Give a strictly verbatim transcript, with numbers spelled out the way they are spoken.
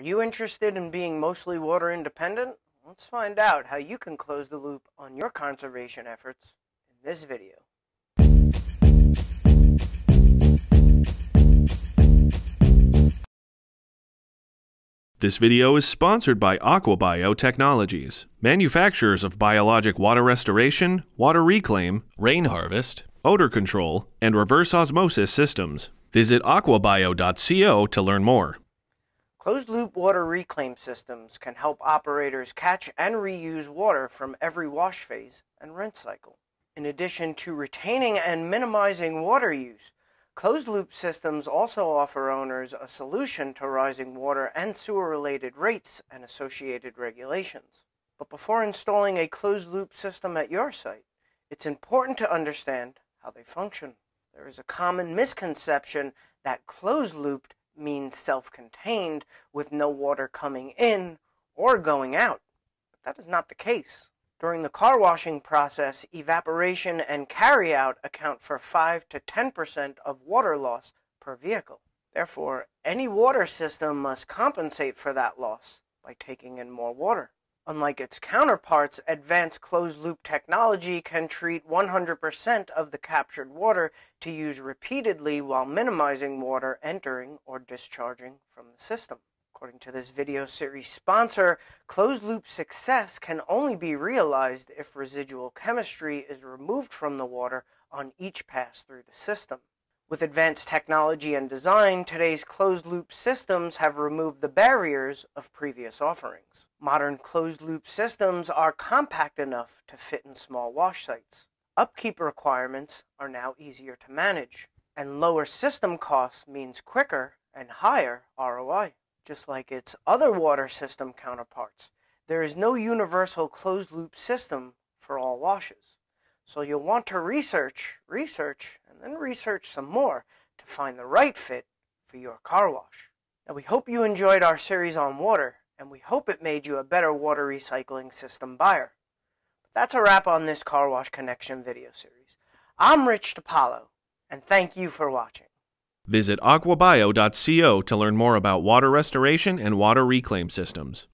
Are you interested in being mostly water independent? Let's find out how you can close the loop on your conservation efforts in this video. This video is sponsored by Aquabio Technologies, manufacturers of biologic water restoration, water reclaim, rain harvest, odor control, and reverse osmosis systems. Visit aquabio dot co to learn more. Closed-loop water reclaim systems can help operators catch and reuse water from every wash phase and rinse cycle. In addition to retaining and minimizing water use, closed-loop systems also offer owners a solution to rising water and sewer-related rates and associated regulations. But before installing a closed-loop system at your site, it's important to understand how they function. There is a common misconception that closed-looped means self-contained with no water coming in or going out. But that is not the case. During the car washing process, evaporation and carryout account for five to ten percent of water loss per vehicle. Therefore, any water system must compensate for that loss by taking in more water. Unlike its counterparts, advanced closed-loop technology can treat one hundred percent of the captured water to use repeatedly while minimizing water entering or discharging from the system. According to this video series sponsor, closed-loop success can only be realized if residual chemistry is removed from the water on each pass through the system. With advanced technology and design, today's closed-loop systems have removed the barriers of previous offerings. Modern closed-loop systems are compact enough to fit in small wash sites. Upkeep requirements are now easier to manage, and lower system costs means quicker and higher R O I. Just like its other water system counterparts, there is no universal closed-loop system for all washes. So you'll want to research, research, and then research some more to find the right fit for your car wash. Now, we hope you enjoyed our series on water, and we hope it made you a better water recycling system buyer. But that's a wrap on this Car Wash Connection video series. I'm Rich DiPaolo, and thank you for watching. Visit aquabio dot co to learn more about water restoration and water reclaim systems.